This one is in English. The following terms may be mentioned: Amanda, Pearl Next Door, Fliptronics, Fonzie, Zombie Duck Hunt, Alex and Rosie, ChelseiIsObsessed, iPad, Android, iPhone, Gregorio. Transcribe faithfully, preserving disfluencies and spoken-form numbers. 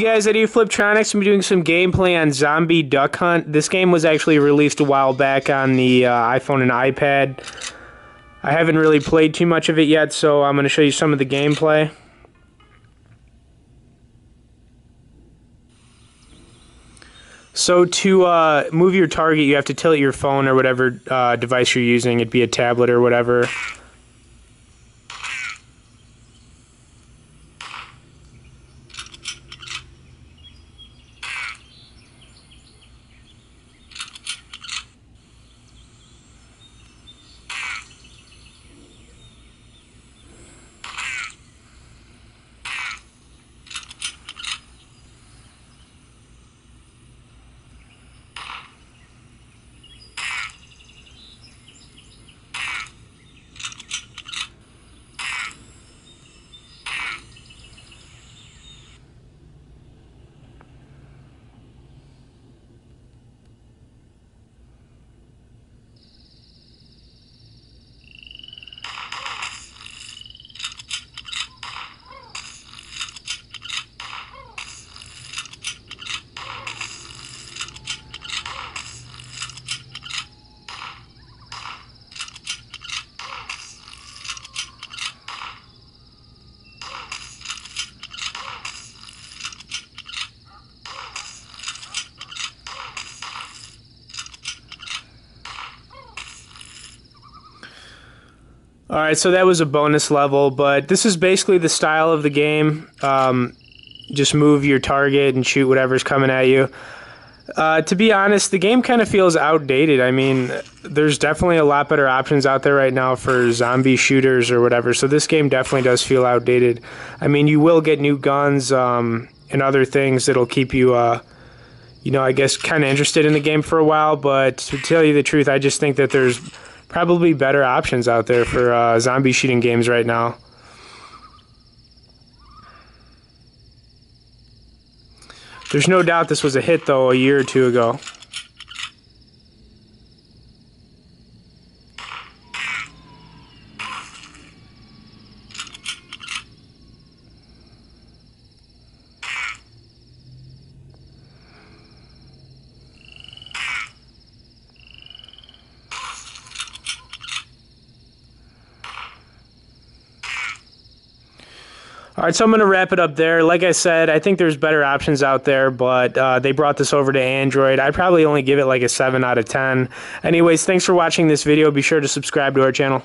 you guys, I do Fliptronics. I'm doing some gameplay on Zombie Duck Hunt. This game was actually released a while back on the uh, iPhone and iPad. I haven't really played too much of it yet, so I'm going to show you some of the gameplay. So to uh, move your target, you have to tilt your phone or whatever uh, device you're using. It'd be a tablet or whatever. Alright, so that was a bonus level, but this is basically the style of the game. Um, just move your target and shoot whatever's coming at you. Uh, to be honest, the game kind of feels outdated. I mean, there's definitely a lot better options out there right now for zombie shooters or whatever, so this game definitely does feel outdated. I mean, you will get new guns um, and other things that'll keep you, uh, you know, I guess kind of interested in the game for a while, but to tell you the truth, I just think that there's probably better options out there for uh, zombie shooting games right now. There's no doubt this was a hit though a year or two ago. Alright, so I'm going to wrap it up there. Like I said, I think there's better options out there, but uh, they brought this over to Android. I'd probably only give it like a seven out of ten. Anyways, thanks for watching this video. Be sure to subscribe to our channel.